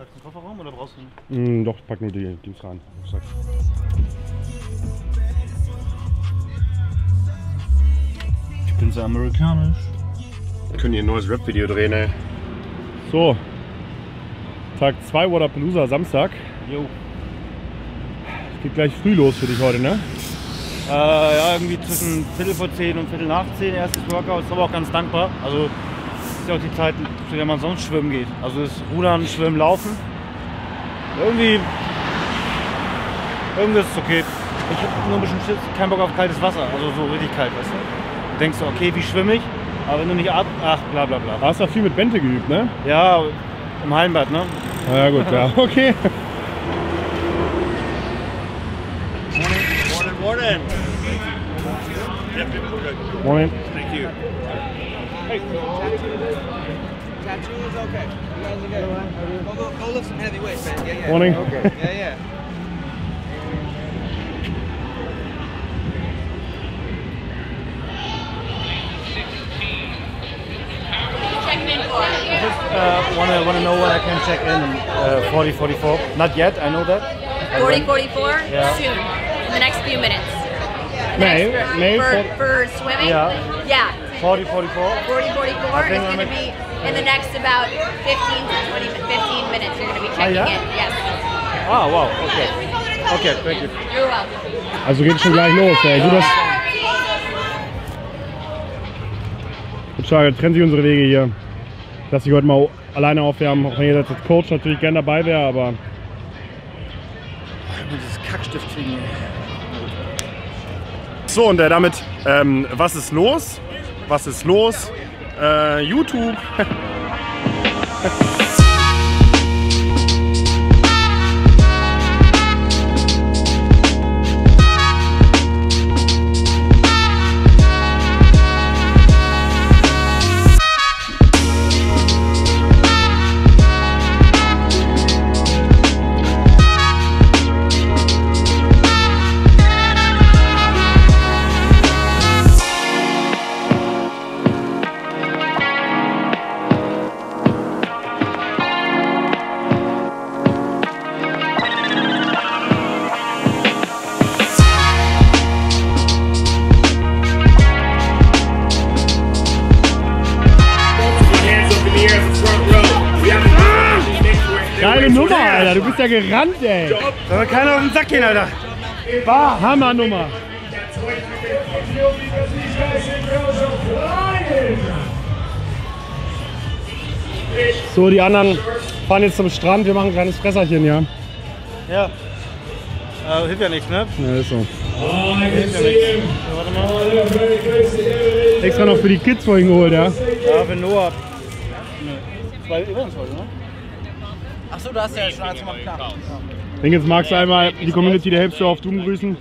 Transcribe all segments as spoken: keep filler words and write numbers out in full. Packst du den Kofferraum oder brauchst du ihn? Mm, doch, ich pack nur die Dings rein. Ich bin so amerikanisch. Wir können hier ein neues Rap-Video drehen, ey. So. Tag zwei Wodapalooza, Samstag. Jo. Es geht gleich früh los für dich heute, ne? Äh, ja, irgendwie zwischen Viertel vor zehn und Viertel nach zehn, erstes Workout. Ist aber auch ganz dankbar. Also, das ist ja auch die Zeit, zu der man sonst schwimmen geht. Also, das Rudern, Schwimmen, Laufen. Irgendwie. Irgendwie ist es okay. Ich hab nur ein bisschen keinen Bock auf kaltes Wasser. Also, so richtig kalt, weißt du? Du denkst so, okay, wie schwimme ich? Aber wenn du nicht ab. Ach, bla bla bla. Du hast ja viel mit Bente geübt, ne? Ja, im Hallenbad, ne? Ja, gut, ja. Okay. Morning. Morning. Thank you. Hey. Tattoo is okay. You guys are good. Go, go, go lift some heavy weights, man. Yeah, yeah. Morning. Okay. Yeah, yeah. I just uh, wanna wanna know what I can check in uh, forty forty-four. Not yet. I know that. forty forty-four. Yeah. Soon. In the next few minutes. May, next, May for, for, for swimming? Yeah. Yeah. forty forty-four? forty forty-four is going to be in the next about fifteen to twenty, fifteen minutes you're going to be checking ah, yeah? in. Yes. Ah, wow. Okay. Okay, thank you. You're welcome. Also geht schon gleich los. Ey. Ja. Gut, Shagel, trennen sich unsere Wege hier. Lass dich heute mal alleine aufwärmen, auch wenn ihr jetzt als Coach natürlich gerne dabei wäre, aber... Ich muss dieses Kackstift kriegen. So, und äh, damit, ähm, was ist los? Was ist los? Äh, YouTube. Du bist ja gerannt, ey. Da soll keiner auf den Sack gehen, Alter. War Hammernummer. So, die anderen fahren jetzt zum Strand. Wir machen ein kleines Fresserchen, ja? Ja. Äh, hilft ja nichts, ne? Ja, ist so. Oh, ja, hilft ja nichts. Warte mal. Extra noch für die Kids vorhin geholt, ja? Ja, für Noah. Zwei Events heute, ne? Achso, du hast ja schon eins gemacht, klar. Ich denke, jetzt magst du einmal die Community der Hipster of Doom grüßen.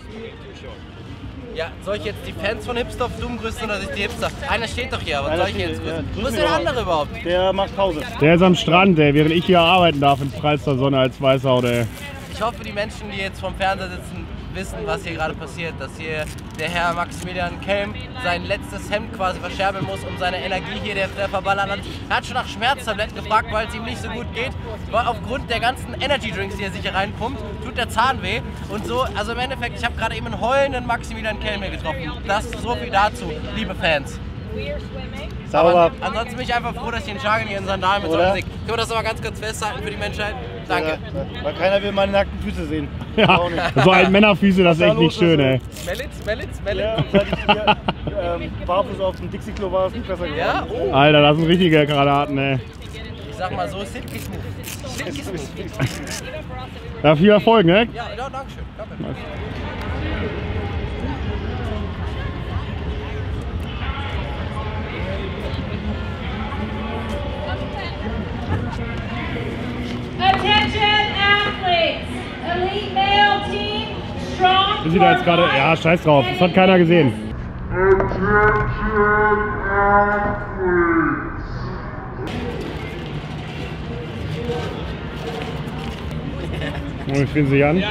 Ja, soll ich jetzt die Fans von Hipster of Doom grüßen oder nicht die Hipster? Einer steht doch hier, aber soll ich jetzt grüßen? Wo ist der andere überhaupt? Der macht Pause. Der ist am Strand, ey, während ich hier arbeiten darf in prallster Sonne als Weißhaut, ey. Ich hoffe, die Menschen, die jetzt vom Fernseher sitzen, wissen, was hier gerade passiert. Dass hier der Herr Maximilian Kelm sein letztes Hemd quasi verscherbeln muss, um seine Energie hier der verballern hat. Er hat schon nach Schmerztabletten gefragt, weil es ihm nicht so gut geht. Weil aufgrund der ganzen Energy Drinks, die er sich hier reinpumpt, tut der Zahn weh. Und so, also im Endeffekt, ich habe gerade eben einen heulenden Maximilian Kelm hier getroffen. Das so viel dazu, liebe Fans. Sauber. Aber ansonsten bin ich einfach froh, dass ich den Shagel hier in Sandalen mit so Musik. Können wir das aber ganz kurz festhalten für die Menschheit? Danke. Ja, weil keiner will meine nackten Füße sehen. Ja, so ein Männerfüße, das ist echt nicht schön, ey. Mellits, Mellits, Mellits. Ja, ähm, barfuß auf dem Dixie-Klo war es nicht besser geworden. Ja? Oh. Alter, das sind richtige Granaten, ey. Ich sag mal so, Silky Smooth. Ja, viel Erfolg, ne? Ja, ja, danke schön. Danke. Wir sind da jetzt gerade. Ja, scheiß drauf, das hat keiner gesehen. Wie fühlen Sie sich an? Ja,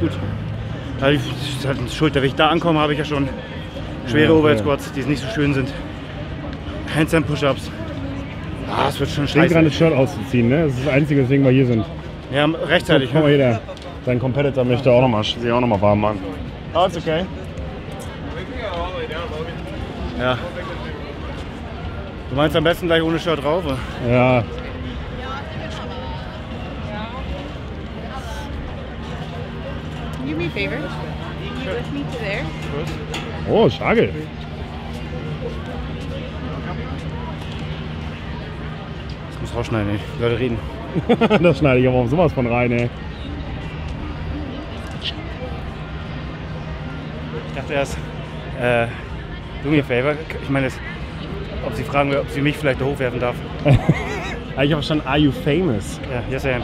gut. Ja, die Schulter, wenn ich da ankomme, habe ich ja schon schwere Overhead Squats, die nicht so schön sind. Handstand Push-Ups. Ah, es wird schon scheiße. Ich denke gerade das Shirt auszuziehen, ne? Das ist das Einzige, weswegen wir hier sind. Ja, rechtzeitig. Guck mal, jeder. Sein Competitor möchte auch nochmal noch mal warm machen. Ah, ist okay. Ja. Du meinst am besten gleich ohne Shirt drauf? Oder? Ja. Do me a favor. Can you lift me to there? Oh, Shagel. Ich muss rausschneiden, ey. Die Leute reden. Das schneide ich aber auch sowas von rein, ey. Ich dachte erst, äh, do me a favor. Ich meine, ob sie fragen, ob sie mich vielleicht hochwerfen darf. Ich habe schon, are you famous? Ja, yeah, yes I am.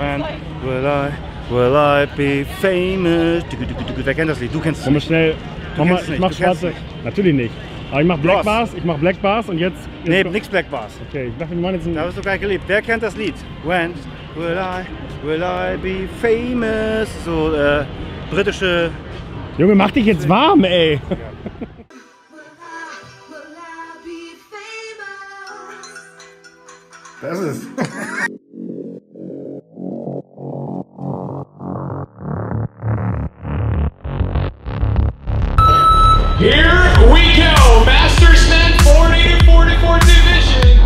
When will I? Will I be famous? Du, du, du, du, wer kennt das Lied? Du kennst es nicht. Schnell. Du kennst ich mach schwarze. Nicht. Natürlich nicht. Aber ich mach Black Lost. Bars, ich mach Black Bars und jetzt. Nee, nix Black Bars. Okay, ich dachte, wir machen jetzt ein. Da hast du gleich gelebt. Wer kennt das Lied? When will I, will I be famous? So äh, britische. Junge, mach dich jetzt warm, ey! Ja. Das ist. Here we go, Mastersmen forty to forty-four Division.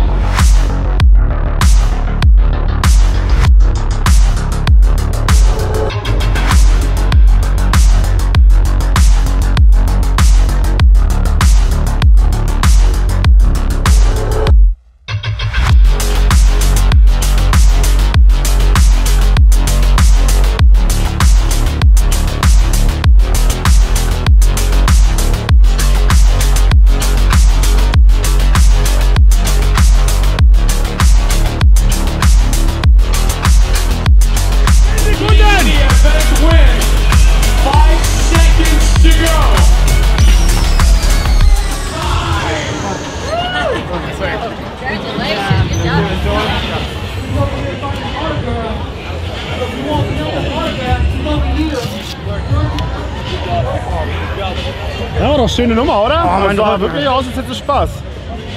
Ja, war doch schöne Nummer, oder? Oh, mein, das sah wirklich aus, als hätte es Spaß.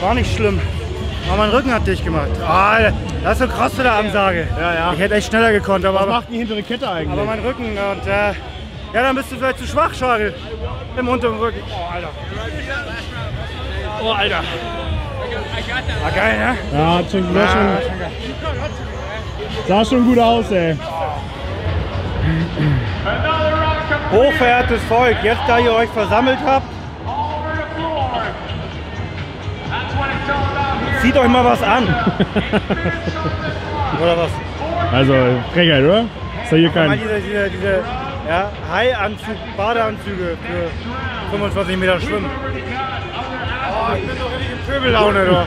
War nicht schlimm. Aber mein Rücken hat dich gemacht. Oh, das ist eine krasse Ansage. Ja, ja. Ich hätte echt schneller gekonnt. Aber was macht die hintere Kette eigentlich? Aber mein Rücken und äh, ja, dann bist du vielleicht zu schwach, Shagel. Im unteren Rücken. Oh, Alter. Oh, Alter. War geil, ne? Ja, hat schon, ja, schon, sah schon gut aus, ey. Hochverehrtes Volk, jetzt da ihr euch versammelt habt, zieht euch mal was an. Oder was? Also, Frechheit, oder? Ist ja hier kein... Diese, diese, diese ja, High-Anzug, Badeanzüge für fünfundzwanzig Meter Schwimmen. Oh, ich bin doch richtig in Pöbellaune, oder?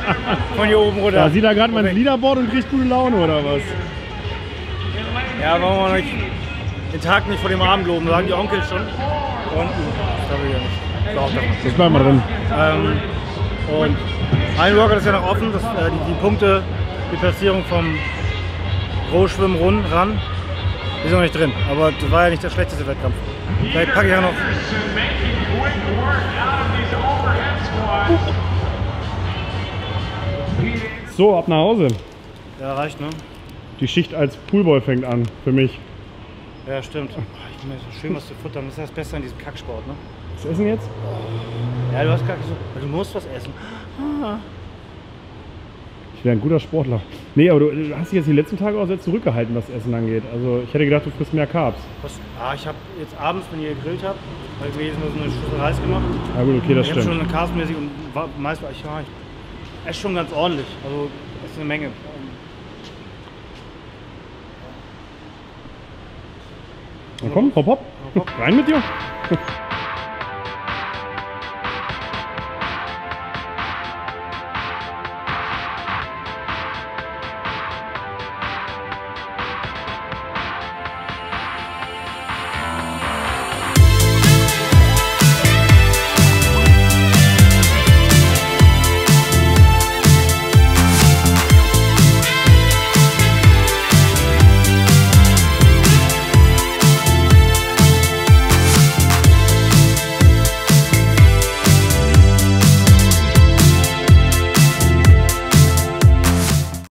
Von hier oben runter. Da sieht er gerade mein Leaderboard und kriegt gute Laune, oder was? Ja, warum wir nicht den Tag nicht vor dem Abend loben, sagen die Onkel schon. Und ich glaube ja nicht. Ich bleib mal drin. Ähm, und ein Workout ist ja noch offen, dass, äh, die, die Punkte, die Platzierung vom Großschwimmen run, ran, ist noch nicht drin. Aber das war ja nicht der schlechteste Wettkampf. Vielleicht packe ich ja noch. So, ab nach Hause. Ja, reicht, ne? Die Schicht als Poolboy fängt an, für mich. Ja, stimmt. Ich bin mir so schön was zu futtern. Das ist das Beste an diesem Kacksport, ne? Was essen jetzt? Ja, du hast gar so, du musst was essen. Ah. Ich wäre ein guter Sportler. Nee, aber du hast dich jetzt die letzten Tage auch sehr zurückgehalten, was Essen angeht. Also ich hätte gedacht, du frisst mehr Carbs. Was? Ah, ich habe jetzt abends, wenn ihr gegrillt habt, habe ich mir jetzt nur so eine Schüssel Reis gemacht. Ja gut, okay, das ich stimmt. Ich habe schon eine Carbsmäßig und meist war ich, ja, ich esse schon ganz ordentlich. Also esse eine Menge. Na komm, hopp, hopp, hopp, hopp, rein mit dir.